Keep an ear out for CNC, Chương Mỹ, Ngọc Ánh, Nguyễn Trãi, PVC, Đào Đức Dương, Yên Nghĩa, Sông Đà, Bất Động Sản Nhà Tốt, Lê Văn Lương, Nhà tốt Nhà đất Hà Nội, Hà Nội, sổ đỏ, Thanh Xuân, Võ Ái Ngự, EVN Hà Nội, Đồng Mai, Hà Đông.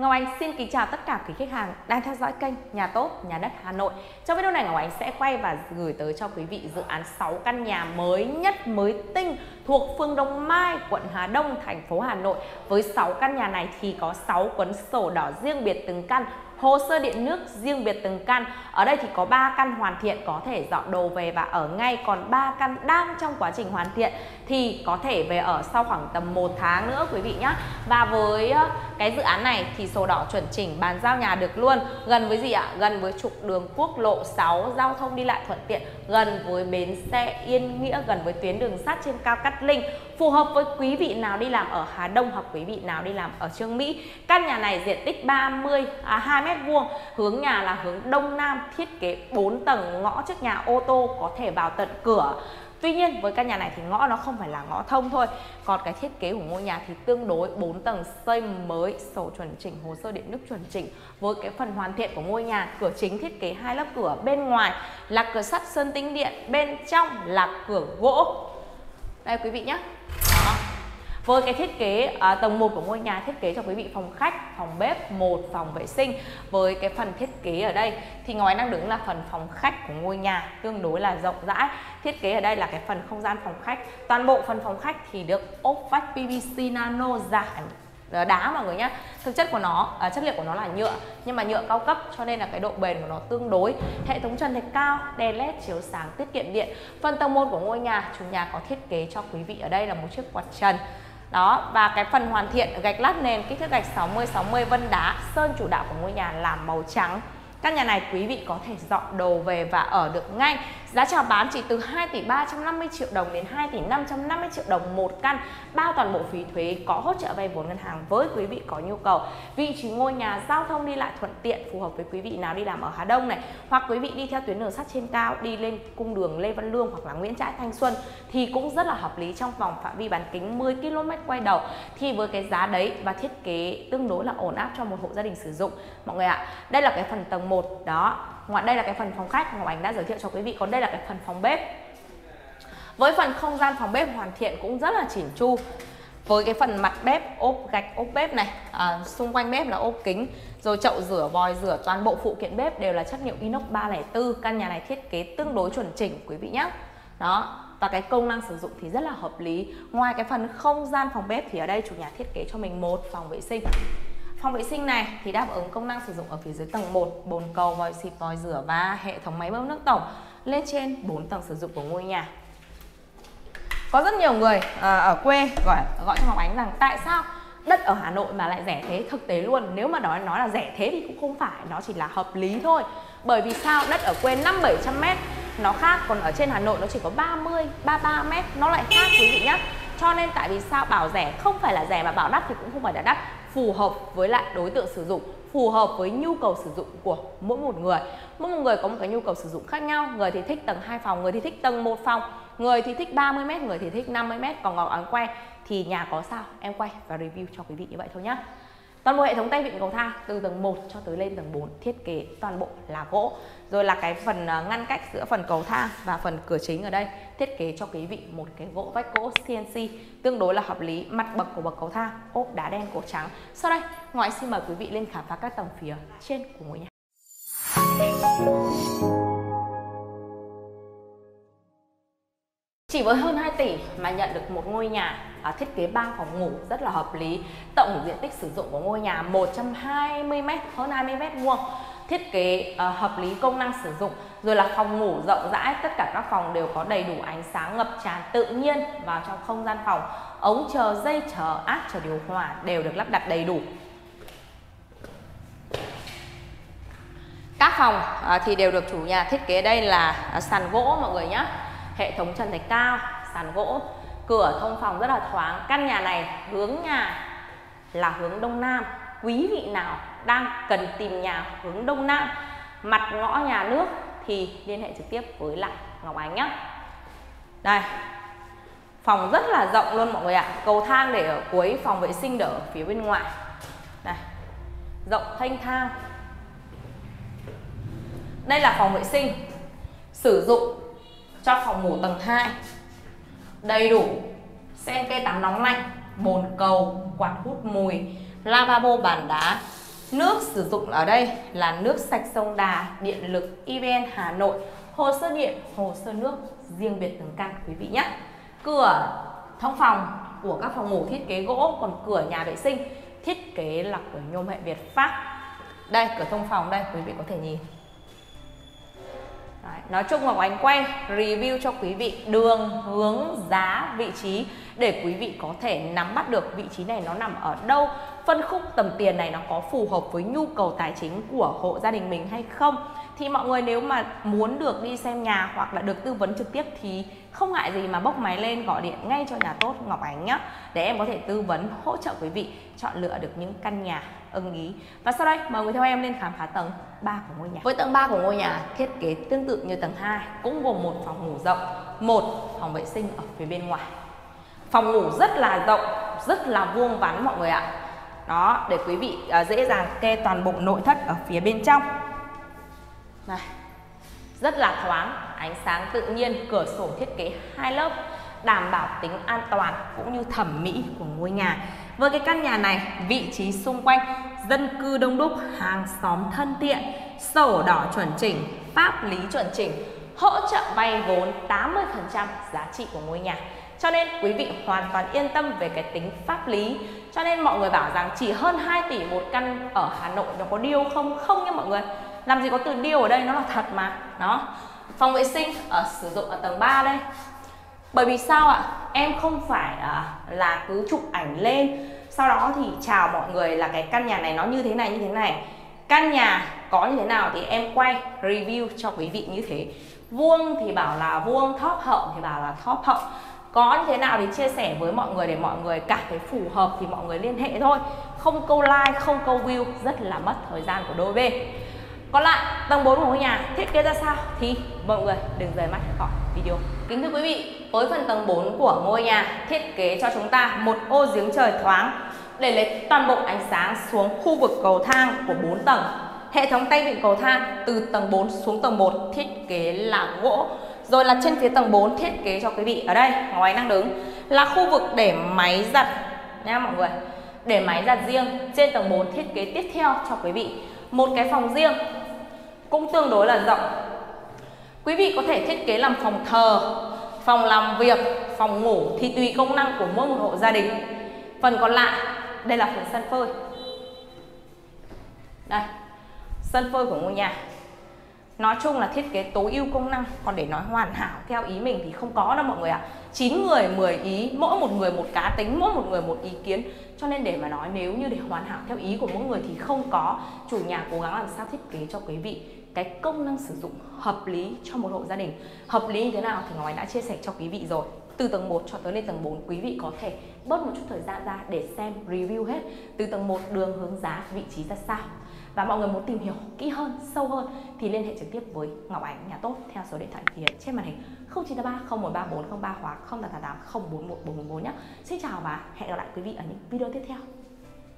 Ngọc Ánh xin kính chào tất cả quý khách hàng đang theo dõi kênh Nhà tốt Nhà đất Hà Nội. Trong video này Ngọc Ánh sẽ quay và gửi tới cho quý vị dự án 6 căn nhà mới nhất mới tinh thuộc phường Đồng Mai, quận Hà Đông, thành phố Hà Nội. Với 6 căn nhà này thì có 6 cuốn sổ đỏ riêng biệt từng căn, hồ sơ điện nước riêng biệt từng căn. Ở đây thì có 3 căn hoàn thiện có thể dọn đồ về và ở ngay, còn 3 căn đang trong quá trình hoàn thiện thì có thể về ở sau khoảng tầm 1 tháng nữa quý vị nhé. Và với cái dự án này thì sổ đỏ chuẩn chỉnh bàn giao nhà được luôn. Gần với gì ạ? Gần với trục đường quốc lộ 6, giao thông đi lại thuận tiện, gần với bến xe Yên Nghĩa, gần với tuyến đường sắt trên cao Cát Linh, phù hợp với quý vị nào đi làm ở Hà Đông hoặc quý vị nào đi làm ở Chương Mỹ. Căn nhà này diện tích 2 m², hướng nhà là hướng Đông Nam, thiết kế 4 tầng, ngõ trước nhà ô tô có thể vào tận cửa. Tuy nhiên với căn nhà này thì ngõ nó không phải là ngõ thông thôi. Còn cái thiết kế của ngôi nhà thì tương đối, 4 tầng xây mới, sổ chuẩn chỉnh, hồ sơ điện nước chuẩn chỉnh. Với cái phần hoàn thiện của ngôi nhà, cửa chính thiết kế 2 lớp cửa, bên ngoài là cửa sắt sơn tĩnh điện, bên trong là cửa gỗ. Đây quý vị nhé. Với cái thiết kế tầng 1 của ngôi nhà thiết kế cho quý vị phòng khách, phòng bếp, 1 phòng vệ sinh. Với cái phần thiết kế ở đây thì ngoài đang đứng là phần phòng khách của ngôi nhà, tương đối là rộng rãi. Thiết kế ở đây là cái phần không gian phòng khách. Toàn bộ phần phòng khách thì được ốp vách PVC nano dạng đá mọi người nhé. Thực chất của nó, chất liệu của nó là nhựa, nhưng mà nhựa cao cấp cho nên là cái độ bền của nó tương đối. Hệ thống trần thạch cao, đèn led chiếu sáng tiết kiệm điện. Phần tầng 1 của ngôi nhà, chủ nhà có thiết kế cho quý vị ở đây là một chiếc quạt trần. Đó, và cái phần hoàn thiện gạch lát nền, kích thước gạch 60-60 vân đá, sơn chủ đạo của ngôi nhà là màu trắng. Căn nhà này quý vị có thể dọn đồ về và ở được ngay. Giá chào bán chỉ từ 2.350.000.000 đồng đến 2.550.000.000 đồng một căn, bao toàn bộ phí thuế, có hỗ trợ vay vốn ngân hàng với quý vị có nhu cầu. Vị trí ngôi nhà giao thông đi lại thuận tiện, phù hợp với quý vị nào đi làm ở Hà Đông này, hoặc quý vị đi theo tuyến đường sắt trên cao, đi lên cung đường Lê Văn Lương hoặc là Nguyễn Trãi, Thanh Xuân thì cũng rất là hợp lý, trong vòng phạm vi bán kính 10 km quay đầu. Thì với cái giá đấy và thiết kế tương đối là ổn áp cho một hộ gia đình sử dụng mọi người ạ. Đây là cái phần tầng 1 đó. Ngoài đây là cái phần phòng khách Ngọc Ánh đã giới thiệu cho quý vị, còn đây là cái phần phòng bếp. Với phần không gian phòng bếp hoàn thiện cũng rất là chỉn chu. Với cái phần mặt bếp ốp gạch, ốp bếp này, xung quanh bếp là ốp kính, rồi chậu rửa, vòi rửa, toàn bộ phụ kiện bếp đều là chất liệu inox 304. Căn nhà này thiết kế tương đối chuẩn chỉnh quý vị nhé. Đó, và cái công năng sử dụng thì rất là hợp lý. Ngoài cái phần không gian phòng bếp thì ở đây chủ nhà thiết kế cho mình 1 phòng vệ sinh. Phòng vệ sinh này thì đáp ứng công năng sử dụng ở phía dưới tầng 1, bồn cầu, vòi xịt, vòi rửa và hệ thống máy bơm nước tổng. Lên trên 4 tầng sử dụng của ngôi nhà. Có rất nhiều người ở quê gọi cho Ngọc Ánh rằng tại sao đất ở Hà Nội mà lại rẻ thế. Thực tế luôn, nếu mà nói là rẻ thế thì cũng không phải, nó chỉ là hợp lý thôi. Bởi vì sao? Đất ở quê 500-700 m nó khác, còn ở trên Hà Nội nó chỉ có 30-33 m nó lại khác quý vị nhé. Cho nên tại vì sao bảo rẻ không phải là rẻ, mà bảo đắt thì cũng không phải là đắt. Phù hợp với lại đối tượng sử dụng, phù hợp với nhu cầu sử dụng của mỗi một người. Mỗi một người có một cái nhu cầu sử dụng khác nhau. Người thì thích tầng 2 phòng, người thì thích tầng 1 phòng, người thì thích 30 m, người thì thích 50 m. Còn Ngọc Ánh quay thì nhà có sao em quay và review cho quý vị như vậy thôi nhá. Toàn bộ hệ thống tay vịn cầu thang từ tầng 1 cho tới lên tầng 4 thiết kế toàn bộ là gỗ. Rồi là cái phần ngăn cách giữa phần cầu thang và phần cửa chính ở đây thiết kế cho quý vị một cái gỗ, vách gỗ CNC tương đối là hợp lý. Mặt bậc của bậc cầu thang ốp đá đen cổ trắng. Sau đây Ngọc Ánh xin mời quý vị lên khám phá các tầng phía trên của ngôi nhà. Chỉ với hơn 2 tỷ mà nhận được một ngôi nhà thiết kế 3 phòng ngủ rất là hợp lý. Tổng diện tích sử dụng của ngôi nhà 120 m, hơn 20 m². Thiết kế hợp lý công năng sử dụng. Rồi là phòng ngủ rộng rãi, tất cả các phòng đều có đầy đủ ánh sáng ngập tràn tự nhiên vào trong không gian phòng. Ống chờ, dây chờ, áp chờ điều hòa đều được lắp đặt đầy đủ. Các phòng thì đều được chủ nhà thiết kế đây là sàn gỗ mọi người nhé. Hệ thống trần thạch cao, sàn gỗ, cửa thông phòng rất là thoáng. Căn nhà này hướng nhà là hướng Đông Nam. Quý vị nào đang cần tìm nhà hướng Đông Nam, mặt ngõ nhà nước thì liên hệ trực tiếp với lại Ngọc Ánh nhé. Đây, phòng rất là rộng luôn mọi người ạ. Cầu thang để ở cuối, phòng vệ sinh để ở phía bên ngoài. Đây, rộng thanh thang. Đây là phòng vệ sinh sử dụng cho phòng ngủ tầng 2. Đầy đủ sen kê tắm nóng lạnh, bồn cầu, quạt hút mùi, lavabo bàn đá, Nước sử dụng ở đây là nước sạch sông Đà, điện lực, EVN Hà Nội, hồ sơ điện, hồ sơ nước riêng biệt từng căn quý vị nhé. Cửa thông phòng của các phòng ngủ thiết kế gỗ, còn cửa nhà vệ sinh thiết kế là cửa nhôm hệ Việt Pháp. Đây, cửa thông phòng đây, quý vị có thể nhìn. Đấy, nói chung Ngọc Ánh quay review cho quý vị đường, hướng, giá, vị trí để quý vị có thể nắm bắt được vị trí này nó nằm ở đâu, phân khúc tầm tiền này nó có phù hợp với nhu cầu tài chính của hộ gia đình mình hay không. Thì mọi người nếu mà muốn được đi xem nhà hoặc là được tư vấn trực tiếp thì không ngại gì mà bốc máy lên gọi điện ngay cho Nhà Tốt Ngọc Ánh nhé, để em có thể tư vấn hỗ trợ quý vị chọn lựa được những căn nhà ưng ý. Và sau đây mời người theo em lên khám phá tầng 3 của ngôi nhà. Với tầng 3 của ngôi nhà thiết kế tương tự như tầng 2, cũng gồm một phòng ngủ rộng, một phòng vệ sinh ở phía bên ngoài. Phòng ngủ rất là rộng, rất là vuông vắn mọi người ạ. Đó, để quý vị dễ dàng kê toàn bộ nội thất ở phía bên trong. Này, rất là thoáng, ánh sáng tự nhiên, cửa sổ thiết kế 2 lớp, đảm bảo tính an toàn cũng như thẩm mỹ của ngôi nhà. Với cái căn nhà này, vị trí xung quanh dân cư đông đúc, hàng xóm thân thiện, sổ đỏ chuẩn chỉnh, pháp lý chuẩn chỉnh, hỗ trợ vay vốn 80% giá trị của ngôi nhà. Cho nên quý vị hoàn toàn yên tâm về cái tính pháp lý. Cho nên mọi người bảo rằng chỉ hơn 2 tỷ một căn ở Hà Nội nó có điêu không? Không nha mọi người. Làm gì có từ điêu ở đây, nó là thật mà. Đó. Phòng vệ sinh sử dụng ở tầng 3 đây. Bởi vì sao ạ? Em không phải là cứ chụp ảnh lên sau đó thì chào mọi người là cái căn nhà này nó như thế này, như thế này. Căn nhà có như thế nào thì em quay review cho quý vị như thế. Vuông thì bảo là vuông, thóp hậu thì bảo là thóp hậu. Có như thế nào thì chia sẻ với mọi người để mọi người cảm thấy phù hợp thì mọi người liên hệ thôi. Không câu like, không câu view, rất là mất thời gian của đôi bên. Còn lại tầng 4 của ngôi nhà thiết kế ra sao thì mọi người đừng rời mắt khỏi video. Kính thưa quý vị, với phần tầng 4 của ngôi nhà thiết kế cho chúng ta một ô giếng trời thoáng để lấy toàn bộ ánh sáng xuống khu vực cầu thang của 4 tầng. Hệ thống tay vịn cầu thang từ tầng 4 xuống tầng 1 thiết kế là gỗ. Rồi là trên phía tầng 4 thiết kế cho quý vị ở đây, Ngọc Ánh đang đứng là khu vực để máy giặt nha mọi người. Để máy giặt riêng trên tầng 4 thiết kế tiếp theo cho quý vị một cái phòng riêng cũng tương đối là rộng. Quý vị có thể thiết kế làm phòng thờ, phòng làm việc, phòng ngủ thì tùy công năng của mỗi một hộ gia đình. Phần còn lại đây là phần sân phơi. Đây, sân phơi của ngôi nhà. Nói chung là thiết kế tối ưu công năng, còn để nói hoàn hảo theo ý mình thì không có đâu mọi người ạ. 9 người 10 ý, mỗi một người một cá tính, mỗi một người một ý kiến. Cho nên để mà nói nếu như để hoàn hảo theo ý của mỗi người thì không có. Chủ nhà cố gắng làm sao thiết kế cho quý vị cái công năng sử dụng hợp lý cho một hộ gia đình. Hợp lý như thế nào thì Ngọc Ánh đã chia sẻ cho quý vị rồi. Từ tầng 1 cho tới lên tầng 4 quý vị có thể bớt một chút thời gian ra để xem review hết. Từ tầng 1 đường, hướng, giá, vị trí ra sao. Và mọi người muốn tìm hiểu kỹ hơn, sâu hơn thì liên hệ trực tiếp với Ngọc Ánh Nhà Tốt theo số điện thoại hiển thị trên màn hình 0983 013403 hoặc 0888 041444 nhé. Xin chào và hẹn gặp lại quý vị ở những video tiếp theo.